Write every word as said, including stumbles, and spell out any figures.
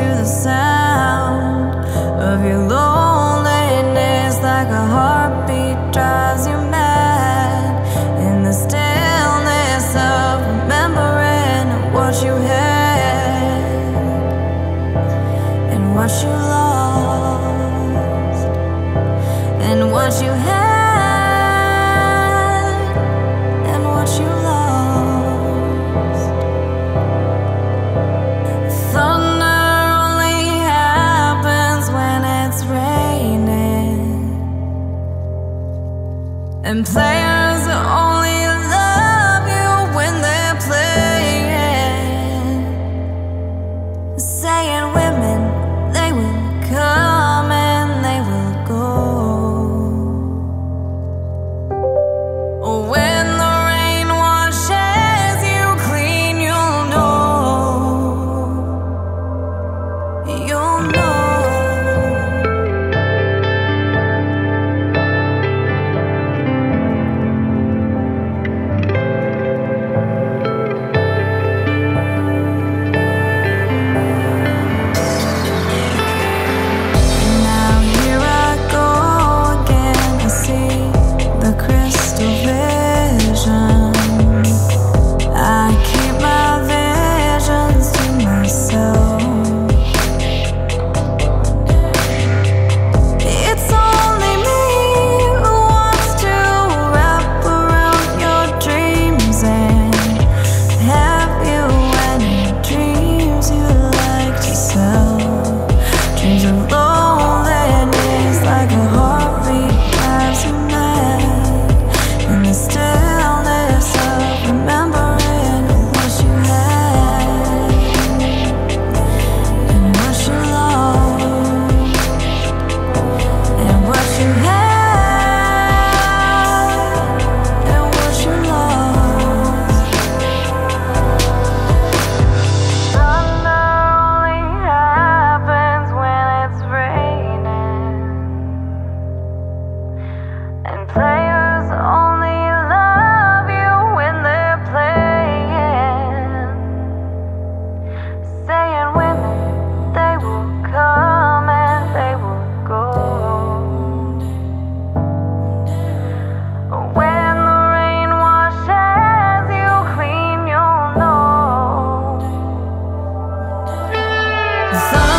to the sound of your loneliness, like a heartbeat drives you mad. In the stillness of remembering what you had and what you lost and what you had. And players only love you when they're playing, saying women, they will come and they will go. When the rain washes you clean, you'll know, you'll know. So